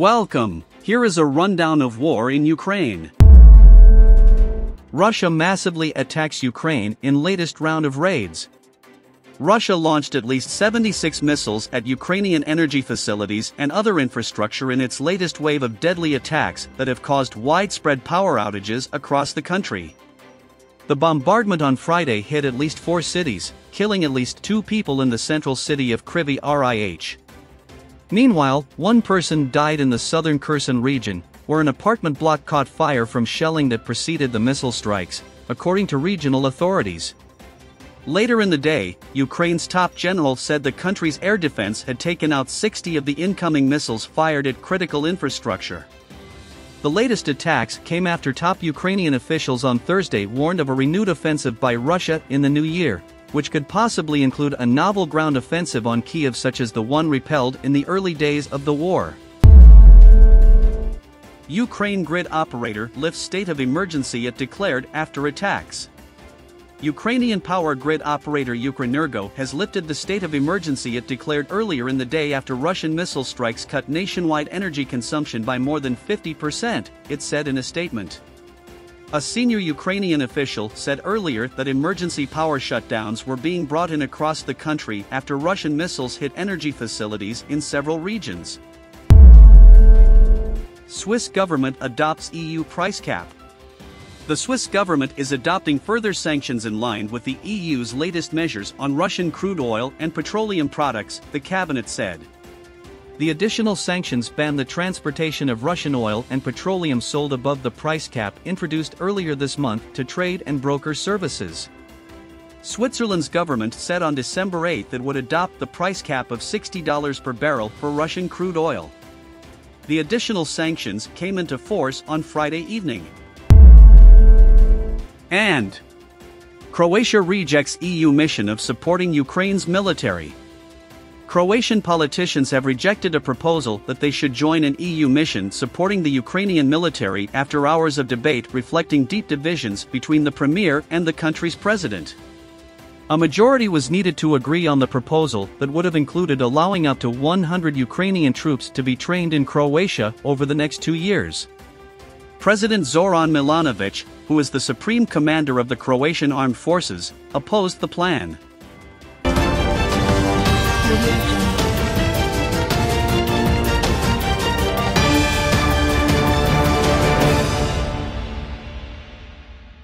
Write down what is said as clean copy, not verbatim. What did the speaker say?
Welcome. Here is a rundown of war in Ukraine. Russia massively attacks Ukraine in latest round of raids. Russia launched at least 76 missiles at Ukrainian energy facilities and other infrastructure in its latest wave of deadly attacks that have caused widespread power outages across the country. The bombardment on Friday hit at least 4 cities, killing at least 2 people in the central city of Kryvyi Rih. Meanwhile, one person died in the southern Kherson region, where an apartment block caught fire from shelling that preceded the missile strikes, according to regional authorities. Later in the day, Ukraine's top general said the country's air defense had taken out 60 of the incoming missiles fired at critical infrastructure. The latest attacks came after top Ukrainian officials on Thursday warned of a renewed offensive by Russia in the new year, which could possibly include a novel ground offensive on Kyiv such as the one repelled in the early days of the war. Ukraine grid operator lifts state of emergency it declared after attacks. Ukrainian power grid operator Ukrenergo has lifted the state of emergency it declared earlier in the day after Russian missile strikes cut nationwide energy consumption by more than 50%, it said in a statement. A senior Ukrainian official said earlier that emergency power shutdowns were being brought in across the country after Russian missiles hit energy facilities in several regions. Swiss government adopts EU price cap. The Swiss government is adopting further sanctions in line with the EU's latest measures on Russian crude oil and petroleum products, the cabinet said. The additional sanctions ban the transportation of Russian oil and petroleum sold above the price cap introduced earlier this month to trade and broker services. Switzerland's government said on December 8 that it would adopt the price cap of $60 per barrel for Russian crude oil. The additional sanctions came into force on Friday evening. And Croatia rejects EU mission of supporting Ukraine's military. Croatian politicians have rejected a proposal that they should join an EU mission supporting the Ukrainian military after hours of debate reflecting deep divisions between the premier and the country's president. A majority was needed to agree on the proposal that would have included allowing up to 100 Ukrainian troops to be trained in Croatia over the next 2 years. President Zoran Milanovic, who is the supreme commander of the Croatian armed forces, opposed the plan.